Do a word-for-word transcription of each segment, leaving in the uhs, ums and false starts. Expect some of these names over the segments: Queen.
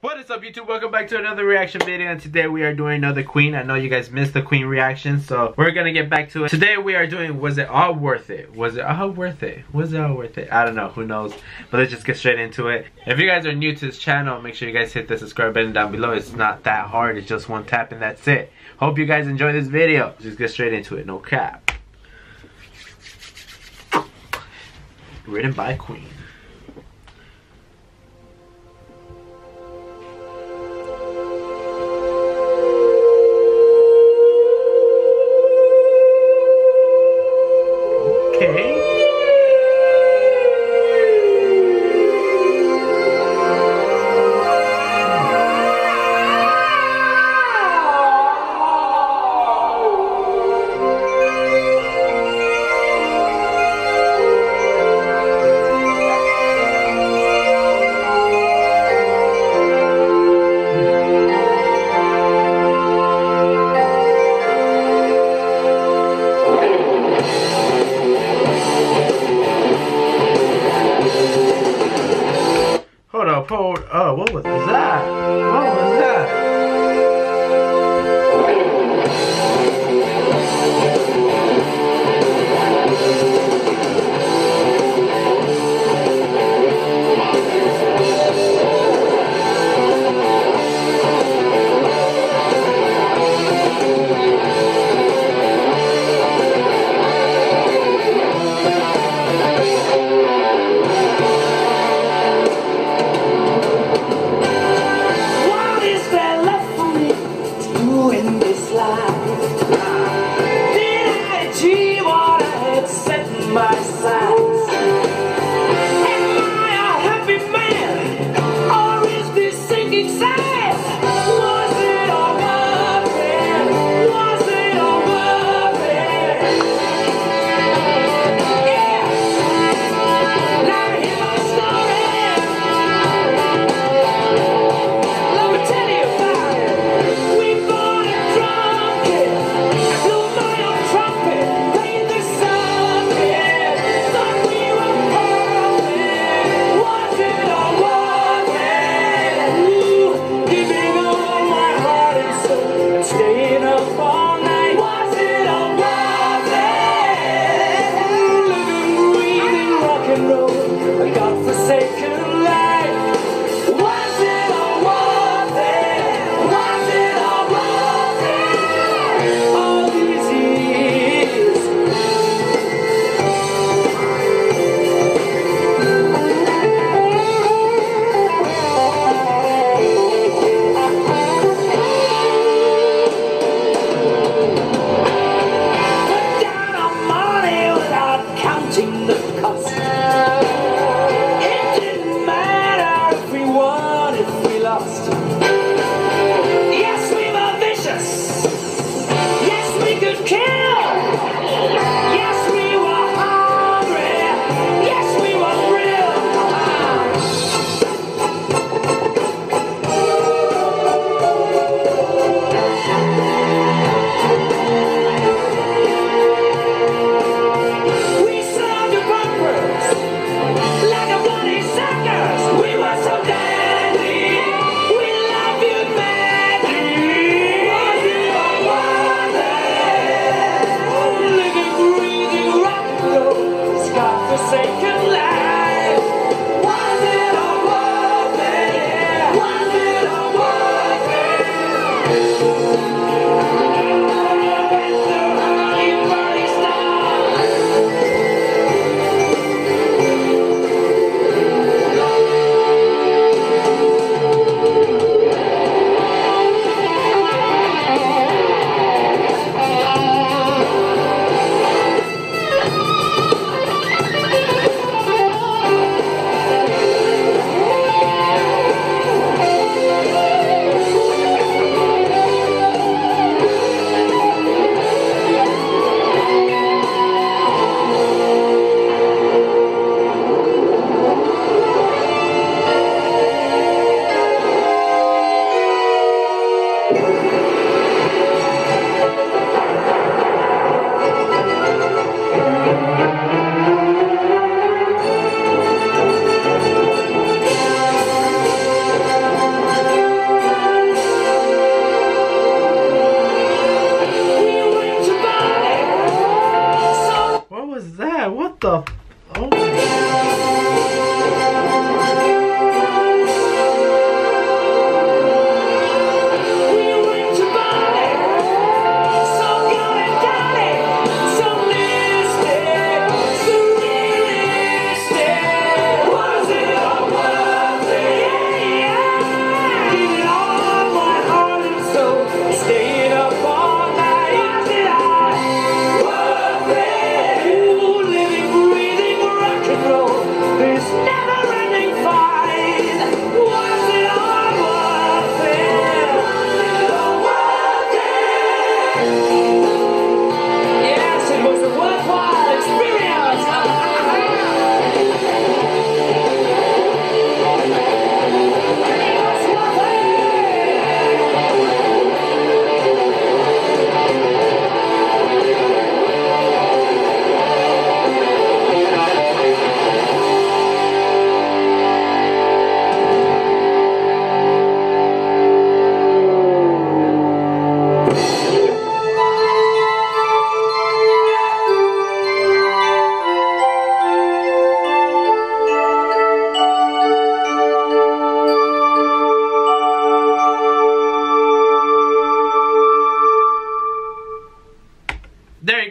What is up, YouTube? Welcome back to another reaction video, and today we are doing another Queen. I know you guys missed the Queen reaction, so we're gonna get back to it. Today we are doing, was it all worth it? Was it all worth it? Was it all worth it? I don't know, who knows? But let's just get straight into it. If you guys are new to this channel, make sure you guys hit the subscribe button down below. It's not that hard, it's just one tap and that's it. Hope you guys enjoy this video. Just get straight into it, no cap. Written by Queen. Hold up, oh, what was that? What was that? What is that?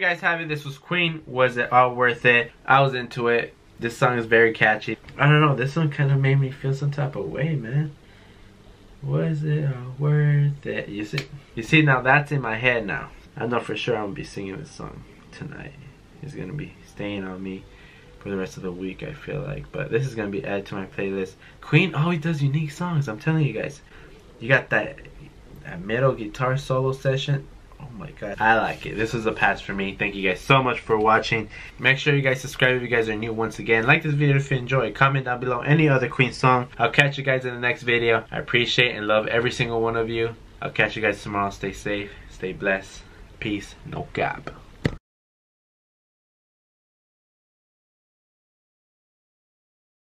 guys have it. This was Queen. Was it all worth it? I was into it. This song is very catchy. I don't know, this one kind of made me feel some type of way, man. Was it all worth it? You see, you see, now that's in my head now. I know for sure I'm gonna be singing this song tonight. It's gonna be staying on me for the rest of the week, I feel like. But this is gonna be added to my playlist. Queen always does unique songs, I'm telling you guys. You got that, that middle guitar solo session. Oh my god, I like it. This was a pass for me. Thank you guys so much for watching. Make sure you guys subscribe if you guys are new. Once again, like this video if you enjoy. Comment down below any other Queen song. I'll catch you guys in the next video. I appreciate and love every single one of you. I'll catch you guys tomorrow. Stay safe, stay blessed. Peace, no cap.